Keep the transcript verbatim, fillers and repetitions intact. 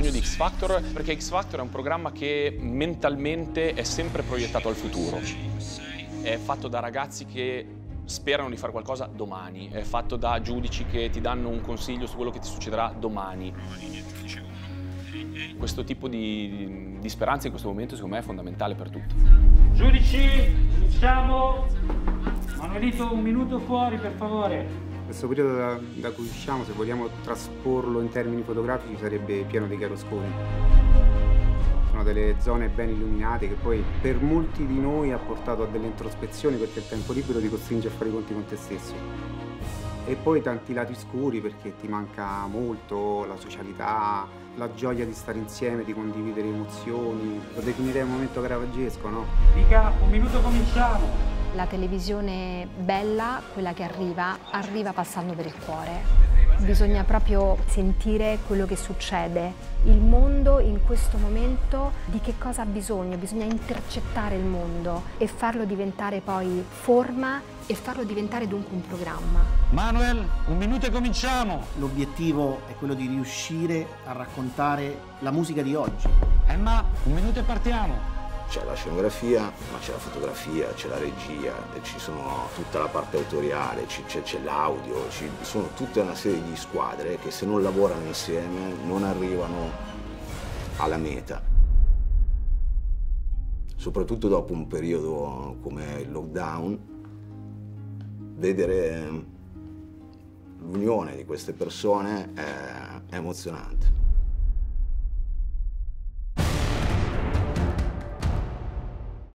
bisogno di X Factor perché X Factor è un programma che mentalmente è sempre proiettato al futuro. È fatto da ragazzi che sperano di fare qualcosa domani, è fatto da giudici che ti danno un consiglio su quello che ti succederà domani. Questo tipo di, di speranza in questo momento secondo me è fondamentale per tutti. Giudici, usciamo! Manuelito, un minuto fuori per favore. Questo periodo da, da cui usciamo, se vogliamo trasporlo in termini fotografici, sarebbe il piano dei chiaroscuri. Sono delle zone ben illuminate che poi per molti di noi ha portato a delle introspezioni perché il tempo libero ti costringe a fare i conti con te stesso. E poi tanti lati scuri perché ti manca molto la socialità, la gioia di stare insieme, di condividere emozioni. Lo definirei un momento caravaggesco, no? Mika, un minuto cominciamo! La televisione bella, quella che arriva, arriva passando per il cuore. Bisogna proprio sentire quello che succede. Il mondo in questo momento di che cosa ha bisogno? Bisogna intercettare il mondo e farlo diventare poi forma e farlo diventare dunque un programma. Manuel, un minuto e cominciamo! L'obiettivo è quello di riuscire a raccontare la musica di oggi. Emma, un minuto e partiamo! C'è la scenografia, ma c'è la fotografia, c'è la regia, ci sono tutta la parte autoriale, c'è l'audio, ci sono tutta una serie di squadre che se non lavorano insieme non arrivano alla meta. Soprattutto dopo un periodo come il lockdown, vedere l'unione di queste persone è emozionante.